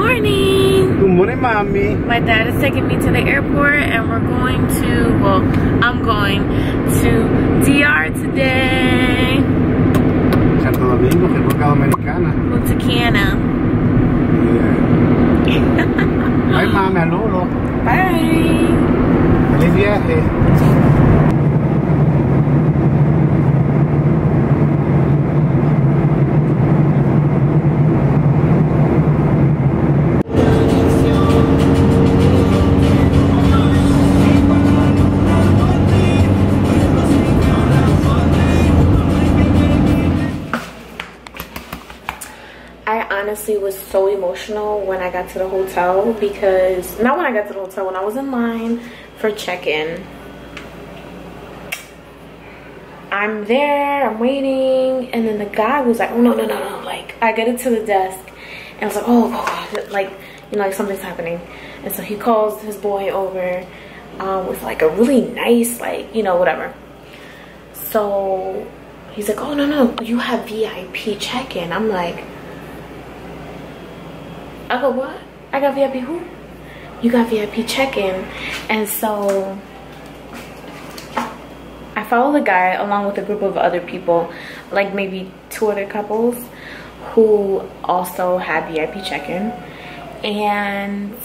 morning. Good morning, mommy. My dad is taking me to the airport and we're going to, well, I'm going to DR today. Santo Domingo, República Dominicana. Punta Cana. Yeah. Bye, mommy. Hello. Bye. Feliz viaje. Honestly, was so emotional when I got to the hotel, because not when I got to the hotel, when I was in line for check-in. I'm there, I'm waiting, and then the guy was like, oh no no no no, like I get it to the desk and I was like, oh God, like, you know, like something's happening. And so he calls his boy over with like a really nice, like, you know, whatever. So he's like, oh no no, you have VIP check-in. I'm like, I go, what? I got VIP who? You got VIP check-in. And so I follow the guy along with a group of other people, like maybe two other couples who also had VIP check-in. And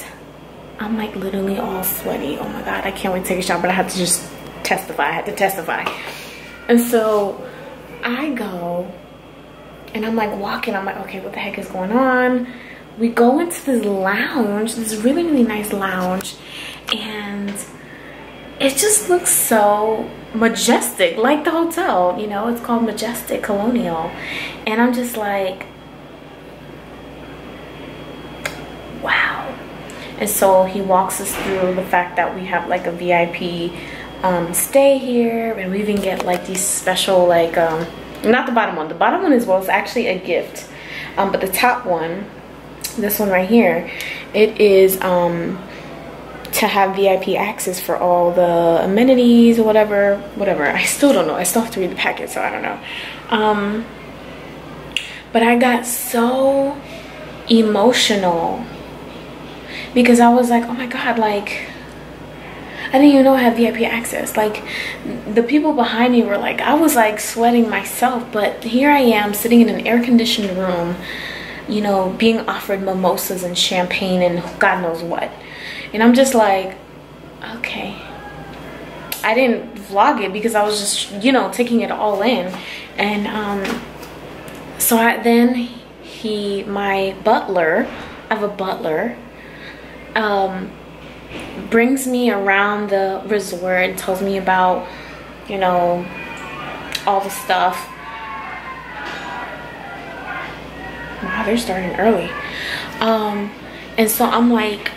I'm like literally all sweaty. Oh my God, I can't wait to take a shot, but I have to just testify. I had to testify. And so I go and I'm like walking. I'm like, okay, what the heck is going on? We go into this lounge, this really, really nice lounge, and it just looks so majestic, like the hotel, you know, it's called Majestic Colonial. And I'm just like, wow. And so he walks us through the fact that we have like a VIP stay here, and we even get like these special, like, not the bottom one. The bottom one as well is actually a gift, but the top one, this one right here, it is to have VIP access for all the amenities or whatever. I still don't know, I still have to read the packet, so I don't know. But I got so emotional because I was like, oh my God, like I didn't even know I had VIP access. Like the people behind me were like, I was like sweating myself, but here I am sitting in an air-conditioned room, you know, being offered mimosas and champagne and God knows what. And I'm just like, okay. I didn't vlog it because I was just, you know, taking it all in. And so then he, my butler, I have a butler, brings me around the resort and tells me about, you know, all the stuff. Wow, they're starting early. And so I'm like,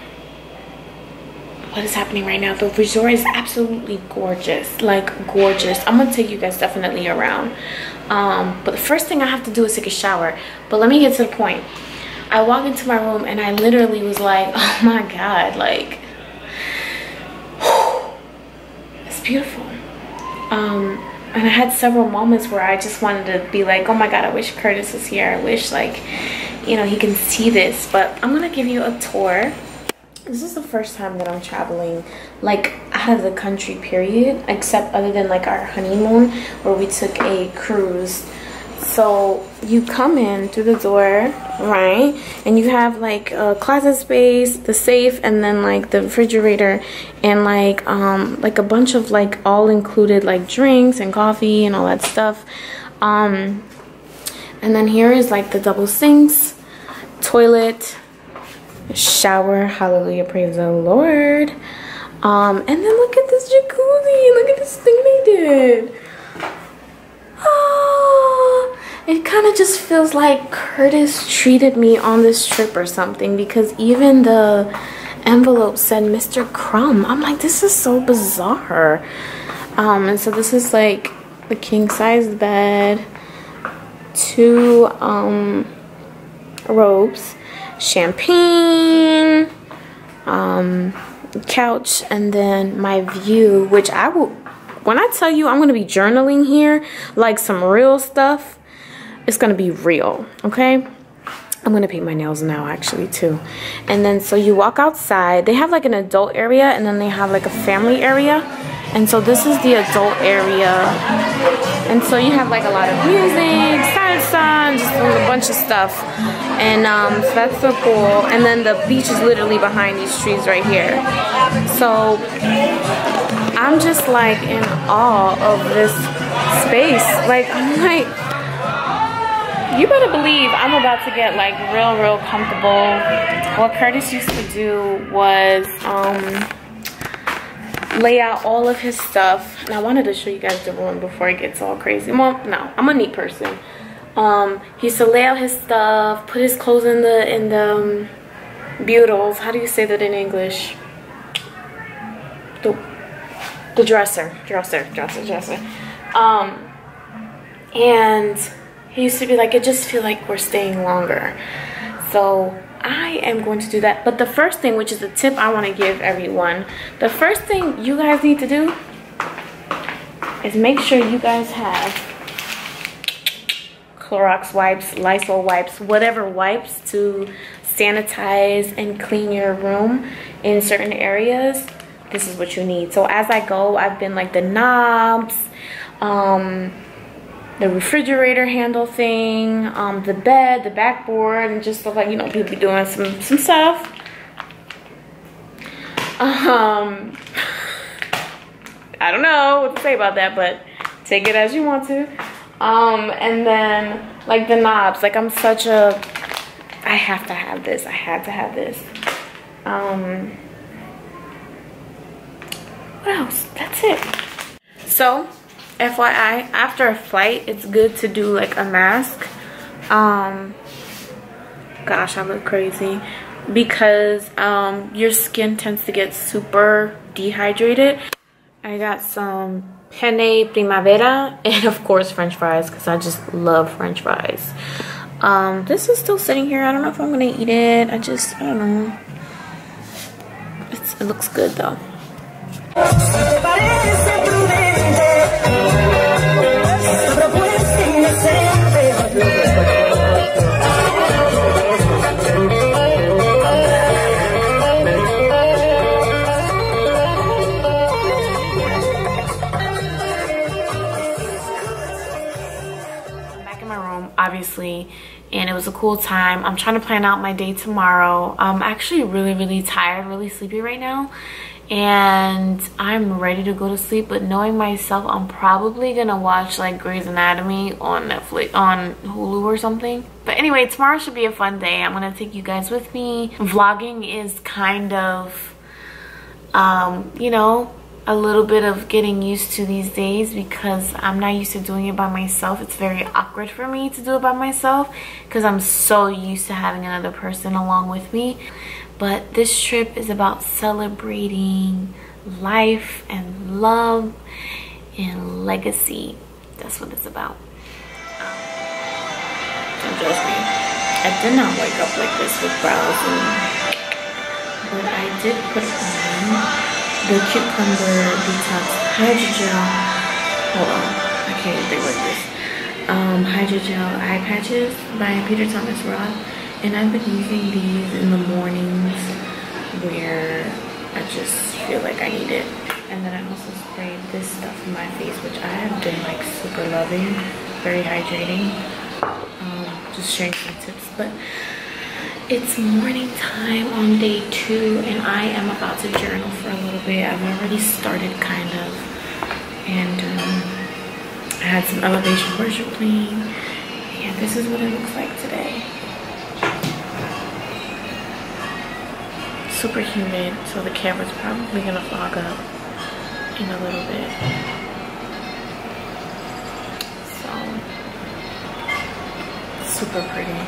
what is happening right now? The resort is absolutely gorgeous, like gorgeous. I'm gonna take you guys definitely around. But the first thing I have to do is take a shower. But let me get to the point. I walk into my room and I literally was like, oh my God, like, whew, it's beautiful. And I had several moments where I just wanted to be like, oh my God, I wish Curtis was here. I wish, like, you know, he can see this. But I'm gonna give you a tour. This is the first time that I'm traveling, like, out of the country, period. Except other than, like, our honeymoon where we took a cruise. So you come in through the door, right? And you have, like, a closet space, the safe, and then, like, the refrigerator, and, like a bunch of, like, all-included, like, drinks and coffee and all that stuff. And then here is, like, the double sinks, toilet, shower, hallelujah, praise the Lord. And then look at this jacuzzi, look at this thing they did. Oh, it kind of just feels like Curtis treated me on this trip or something, because even the envelope said Mr. Crum. I'm like, this is so bizarre. And so this is like the king size bed, two robes, champagne, couch, and then my view, which I will. When I tell you I'm going to be journaling here, like some real stuff, it's going to be real, okay? I'm gonna paint my nails now actually too. And then so you walk outside, they have like an adult area and then they have like a family area. And so this is the adult area. And so you have like a lot of music, salsa, just a bunch of stuff. And so that's so cool. And then the beach is literally behind these trees right here. So I'm just like in awe of this space. Like I'm like, you better believe I'm about to get like real comfortable. What Curtis used to do was lay out all of his stuff. And I wanted to show you guys the room before it gets all crazy. Well, no, I'm a neat person. He used to lay out his stuff, put his clothes in the butals. How do you say that in English? The dresser. And he used to be like, it just feel like we're staying longer. So I am going to do that. But the first thing, which is a tip I want to give everyone, the first thing you guys need to do is make sure you guys have Clorox wipes, Lysol wipes, whatever wipes to sanitize and clean your room in certain areas. This is what you need. So as I go, I've been like the knobs, the refrigerator handle thing, the bed, the backboard, and just stuff like, you know, people be doing some stuff. I don't know what to say about that, but take it as you want to. And then like the knobs, like I'm such a, I have to have this, I had to have this. What else? That's it. So FYI, after a flight, it's good to do like a mask. Gosh, I look crazy. Because your skin tends to get super dehydrated. I got some penne primavera and of course french fries because I just love french fries. This is still sitting here. I don't know if I'm going to eat it. I don't know. It looks good though. Obviously, and it was a cool time. I'm trying to plan out my day tomorrow. I'm actually really tired, really sleepy right now, and I'm ready to go to sleep, but knowing myself, I'm probably gonna watch like Grey's Anatomy on Netflix, on Hulu or something. But anyway, tomorrow should be a fun day. I'm gonna take you guys with me. Vlogging is kind of you know, a little bit of getting used to these days because I'm not used to doing it by myself. It's very awkward for me to do it by myself because I'm so used to having another person along with me. But this trip is about celebrating life and love and legacy. That's what it's about. Don't judge me. I did not wake up like this with brows and, but I did put on the cucumber detox hydrogel. Hold on, I can't think what this. Hydrogel eye patches by Peter Thomas Roth, and I've been using these in the mornings where I just feel like I need it. And then I also sprayed this stuff in my face, which I have been like super loving, very hydrating. Just sharing some tips, but it's morning time on day 2, and I am about to journal for a little bit. I've already started kind of, and I had some elevation worship clean, and this is what it looks like today. Super humid, so the camera's probably gonna fog up in a little bit. So, super pretty.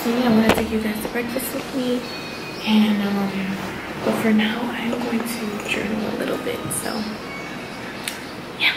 So yeah, I'm gonna take you guys to breakfast with me, and but for now I'm going to journal a little bit. So yeah.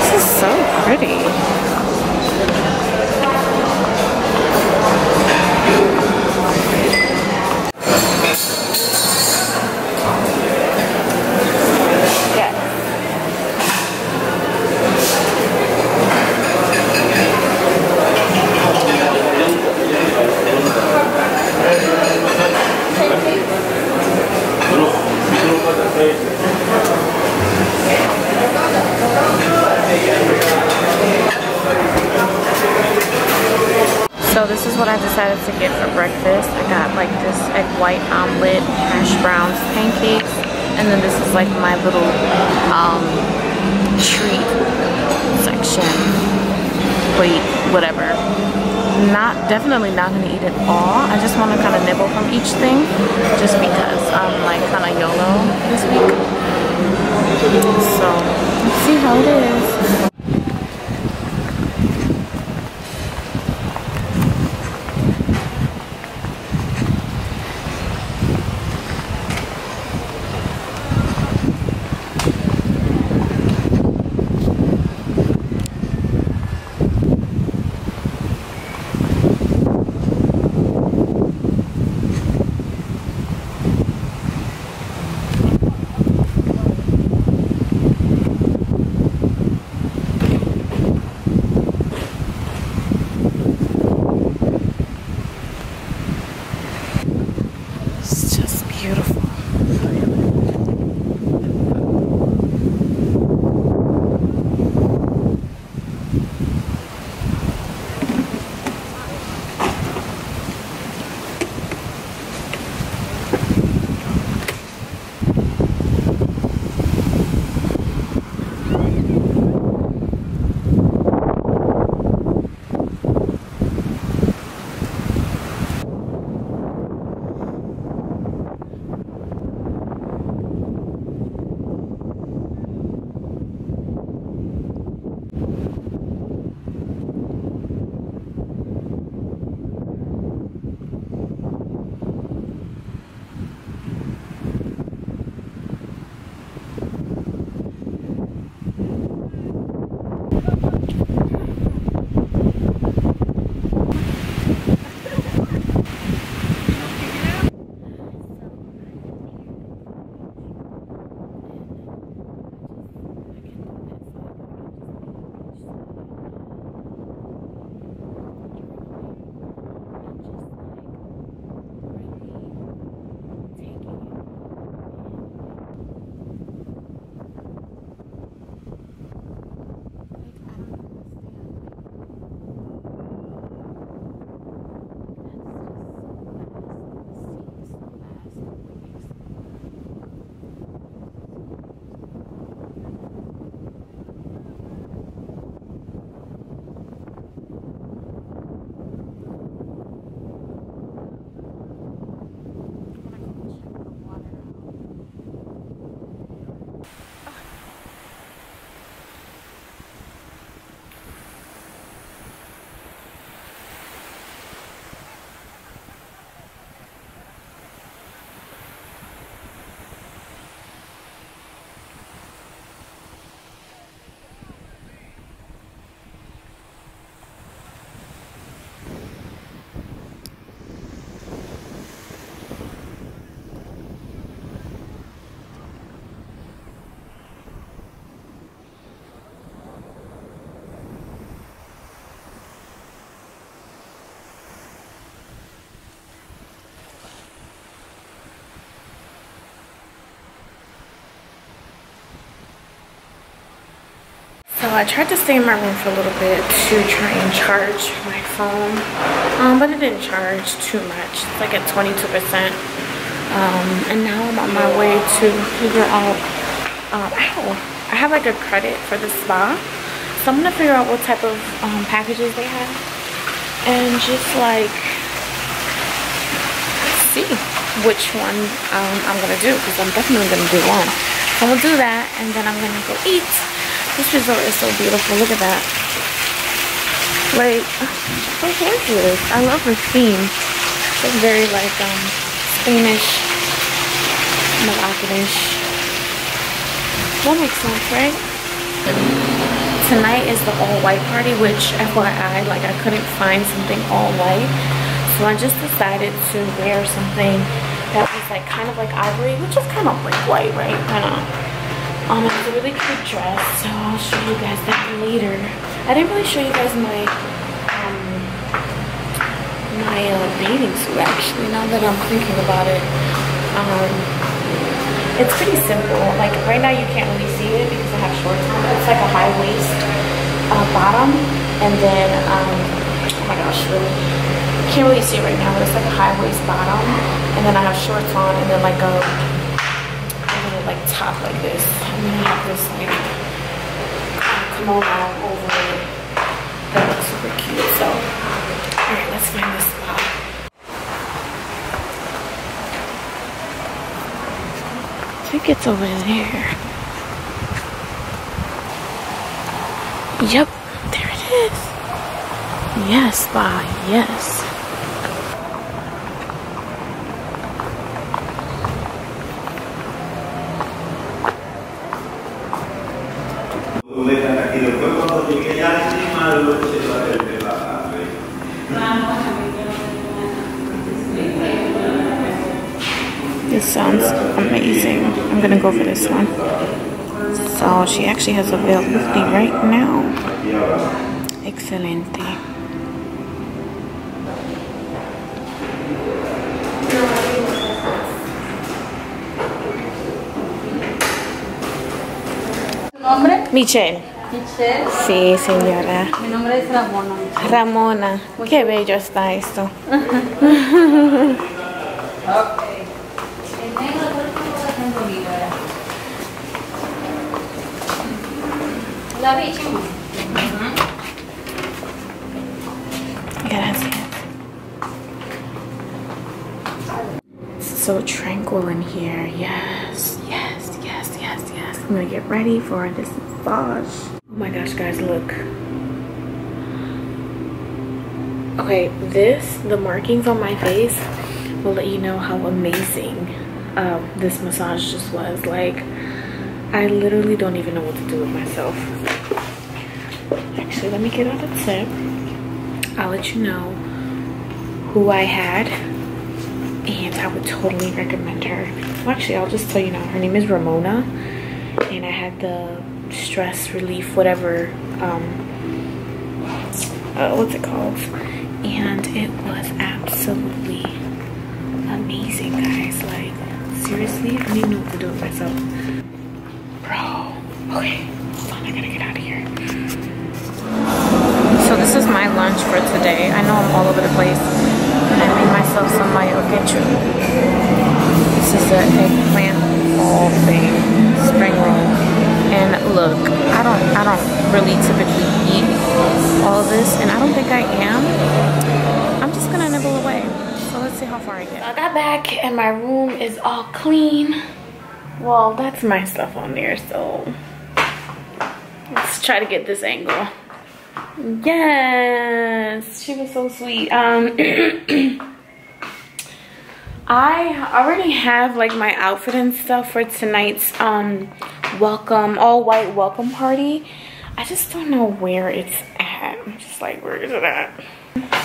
This is so pretty. So this is what I decided to get for breakfast. I got like this egg white omelet, hash browns, pancakes, and then this is like my little treat section. Wait, whatever. Definitely not gonna eat it all. I just want to kind of nibble from each thing, just because I'm like kind of YOLO this week. So let's see how it is. So I tried to stay in my room for a little bit to try and charge my phone, but it didn't charge too much. It's like at 22%. And now I'm on my way to figure out, I have like a credit for the spa. So I'm gonna figure out what type of packages they have and just like see which one I'm gonna do, because I'm definitely gonna do one. So we'll do that, and then I'm gonna go eat. This resort is so beautiful. Look at that. Like, so gorgeous. I love the theme. It's very like Spanish, Moroccanish. That makes sense, right? Tonight is the all-white party, which FYI, like I couldn't find something all-white, so I just decided to wear something that was like kind of like ivory, which is kind of like white, right? Kind of. It's a really cute dress, so I'll show you guys that later. I didn't really show you guys my bathing suit, actually. Now that I'm thinking about it, it's pretty simple. Like right now, you can't really see it because I have shorts on. It's like a high waist bottom, and then oh my gosh, really. Can't really see it right now, but it's like a high waist bottom, and then I have shorts on, and then like a little like top like this, and then I have this like kimono over it that looks super cute. So, all right, let's find this spot. I think it's over there. Yep, there it is. Yes, bye. Yes. This sounds amazing. I'm gonna go for this one. So she actually has availability right now. Excelente. Michelle. Michelle. Sí, señora. Mi nombre es Ramona. Ramona. Mucho. Qué bello está esto. Gracias. It's so tranquil in here. Yes, yes, yes, yes, yes. I'm gonna get ready for this. Oh my gosh, guys, look. Okay, the markings on my face will let you know how amazing this massage just was. Like, I literally don't even know what to do with myself. Actually, let me get out a tip. I'll let you know who I had, and I would totally recommend her. Well, actually, I'll just tell you now. Her name is Ramona, and I had the stress relief, whatever, what's it called, and it was absolutely amazing, guys. Like, seriously, I didn't know what to do with myself, bro. Okay, hold on, I gotta get out of here. So this is my lunch for today. I know I'm all over the place, and I made myself some mayoquechu. This is an eggplant all thing spring roll. And look, I don't really typically eat all of this, and I don't think I am. I'm just gonna nibble away. So let's see how far I get. I got back and my room is all clean. Well, that's my stuff on there, so let's try to get this angle. Yes, she was so sweet. I already have like my outfit and stuff for tonight's all-white welcome party. I just don't know where it's at. I'm just like, where is it at?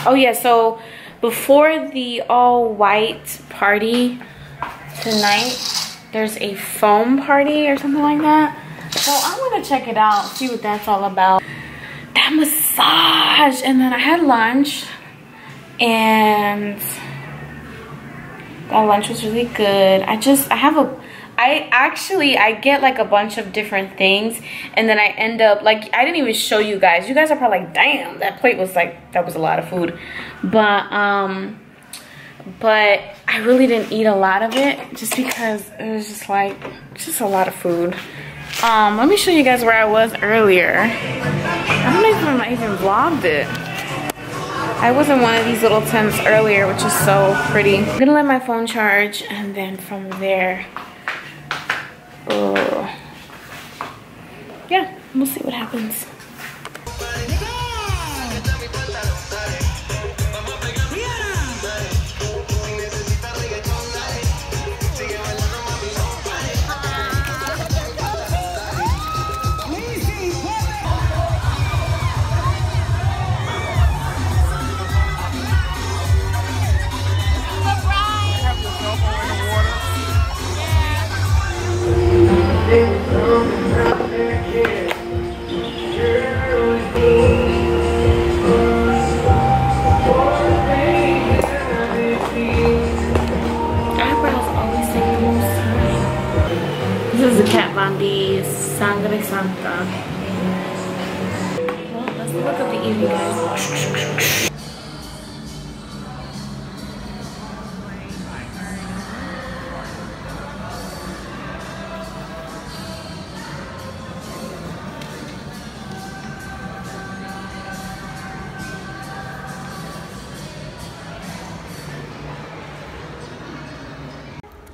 Oh yeah, so before the all-white party tonight, there's a foam party or something like that. So I'm gonna check it out, see what that's all about. That massage, and then I had lunch, and that lunch was really good. I get like a bunch of different things, and then I end up like, I didn't even show you guys. You guys are probably like, damn, that plate was like, that was a lot of food. But but I really didn't eat a lot of it just because it was just like, just a lot of food. Let me show you guys where I was earlier. I don't even know if I even vlogged it. I was in one of these little tents earlier, which is so pretty. I'm gonna let my phone charge, and then from there Yeah, we'll see what happens.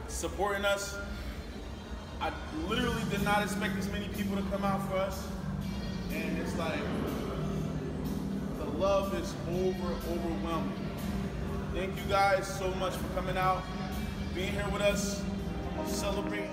Supporting us. I literally did not expect this many people to come out for us. And it's like, the love is overwhelming. Thank you guys so much for coming out, being here with us, celebrating.